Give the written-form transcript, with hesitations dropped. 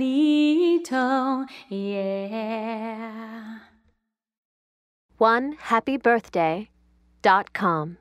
MiCielito, yeah. 1happybirthday.com